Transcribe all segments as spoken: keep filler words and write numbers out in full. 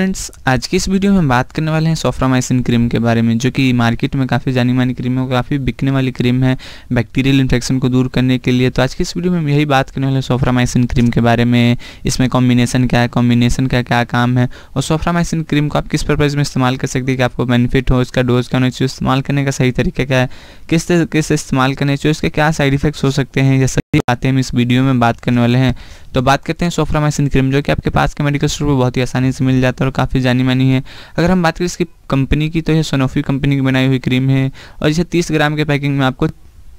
Friends, आज की इस वीडियो में हम बात करने वाले हैं सोफ्रामाइसिन क्रीम के बारे में, जो कि मार्केट में काफ़ी जानी मानी क्रीम है, काफ़ी बिकने वाली क्रीम है बैक्टीरियल इन्फेक्शन को दूर करने के लिए। तो आज की इस वीडियो में हम यही बात करने वाले हैं सोफ्रामाइसिन क्रीम के बारे में, इसमें कॉम्बिनेशन क्या है, कॉम्बिनेशन का क्या काम है और सोफ्रामाइसिन क्रीम को आप किस पर्पज़ में इस्तेमाल कर सकते हैं कि आपको बेनिफिट हो, इसका डोज क्या होना चाहिए, इस्तेमाल करने का सही तरीका क्या है, किस तरीके से इस्तेमाल करना चाहिए, इसके क्या साइड इफेक्ट्स हो सकते हैं, जैसे बातें हम इस वीडियो में बात करने वाले हैं। तो बात करते हैं सोफ्रामाइसिन क्रीम, जो कि आपके पास के मेडिकल स्टोर पर बहुत ही आसानी से मिल जाता है और काफ़ी जानी मानी है। अगर हम बात करें इसकी कंपनी की, तो यह सनोफी कंपनी की बनाई हुई क्रीम है और इसे तीस ग्राम के पैकिंग में आपको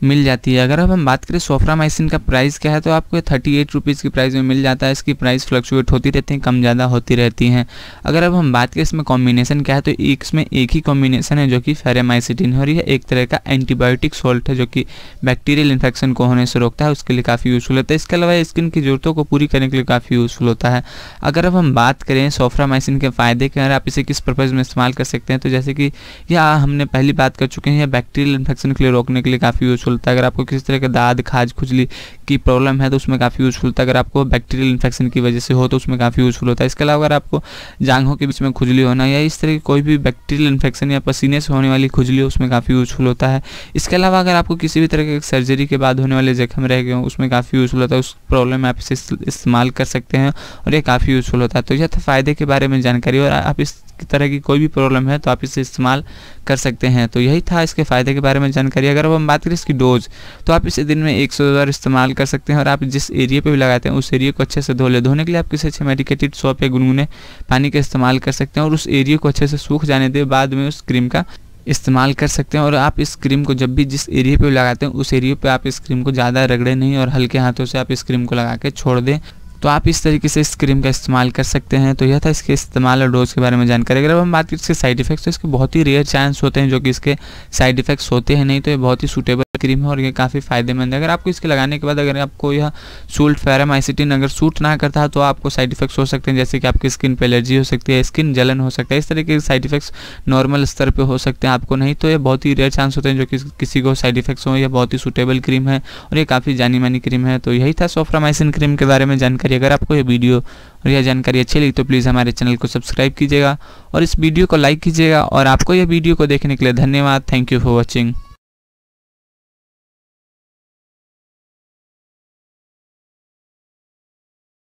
मिल जाती है। अगर अब हम बात करें सोफ्रामाइसिन का प्राइस क्या है, तो आपको थर्टी एट रुपीज़ की प्राइस में मिल जाता है। इसकी प्राइस फ्लक्चुएट होती रहती है, कम ज़्यादा होती रहती हैं। अगर अब हम बात करें इसमें कॉम्बिनेशन क्या है, तो इसमें एक ही कॉम्बिनेशन है जो कि फेरामाइसिडिन है और यह एक तरह का एंटीबायोटिक सॉल्ट है जो कि बैक्टीरियल इन्फेक्शन को होने से रोकता है, उसके लिए काफ़ी यूज़फुल होता है। इसके अलावा स्किन की ज़रूरतों को पूरी करने के लिए काफ़ी यूज़फुल होता है। अगर अब हम बात करें सोफ्रामाइसिन के फ़ायदे के, अगर आप इसे किस पर्पज़ में इस्तेमाल कर सकते हैं, तो जैसे कि यह हमने पहली बात कर चुके हैं, यह बैक्टीरियल इन्फेक्शन के लिए रोकने के लिए काफ़ी यूज़फुल। अगर आपको किसी तरह का दाद, खाज, खुजली की प्रॉब्लम है तो उसमें काफ़ी यूजफुल होता है। अगर आपको बैक्टीरियल इन्फेक्शन की वजह से हो तो उसमें काफ़ी यूजफुल होता है। इसके अलावा अगर आपको जांघों के बीच में खुजली होना या इस तरह की कोई भी बैक्टीरियल इन्फेक्शन या पसीने से होने वाली खुजली हो, उसमें काफ़ी यूजफुल होता है। इसके अलावा अगर आपको किसी भी तरह की सर्जरी के बाद होने वाले जख्म रह गए हों, उसमें काफ़ी यूजफुल होता है। उस प्रॉब्लम में आप इसे इस्तेमाल कर सकते हैं और यह काफ़ी यूजफुल होता है। तो यह था फायदे के बारे में जानकारी, और आप इस तरह की कोई भी प्रॉब्लम है तो आप इसे इस्तेमाल कर सकते हैं। तो यही था इसके फ़ायदे के बारे में जानकारी। अगर अब हम बात करें इसकी डोज, तो आप इसे दिन में एक सौ बार इस्तेमाल कर सकते हैं और आप जिस एरिया पे भी लगाते हैं उस एरिया को अच्छे से धो ले। धोने के लिए आप किसी अच्छे मेडिकेटेड सॉप या गुनगुने पानी का इस्तेमाल कर सकते हैं और उस एरिया को अच्छे से सूख जाने दे, बाद में उस क्रीम का इस्तेमाल कर सकते हैं। और आप इस क्रीम को जब भी जिस एरिया पे लगाते हैं उस एरिया पर आप इस क्रीम को ज़्यादा रगड़े नहीं और हल्के हाथों से आप इस क्रीम को लगा के छोड़ दें। तो आप इस तरीके से इस क्रीम का इस्तेमाल कर सकते हैं। तो यह था इसके इस्तेमाल और डोज के बारे में जानकारी। अगर हम बात करें इसके साइड इफेक्ट्स, तो इसके बहुत ही रेयर चांस होते हैं जो कि इसके साइड इफेक्ट्स होते हैं, नहीं तो ये बहुत ही सूटेबल क्रीम है और ये काफ़ी फायदेमंद है। अगर आपको इसके लगाने के बाद अगर आपको यह सूट फेरामाइसिडिन अगर सूट ना करता है तो आपको साइड इफेक्ट्स हो सकते हैं, जैसे कि आपकी स्किन पर एलर्जी हो सकती है, स्किन जलन हो सकता है। इस तरीके के साइड इफेक्ट्स नॉर्मल स्तर पर हो सकते हैं, आपको नहीं, तो ये बहुत ही रेयर चांस होते हैं जो कि किसी को साइड इफेक्ट्स हों। यह बहुत ही सूटेबल क्रीम है और ये काफ़ी जानी मानी क्रीम है। तो यही था सोफ्रामाइसिन क्रीम के बारे में जानकारी। अगर आपको यह वीडियो और यह जानकारी अच्छी लगी तो प्लीज़ हमारे चैनल को सब्सक्राइब कीजिएगा और इस वीडियो को लाइक कीजिएगा। और आपको यह वीडियो को देखने के लिए धन्यवाद। Thank you for watching.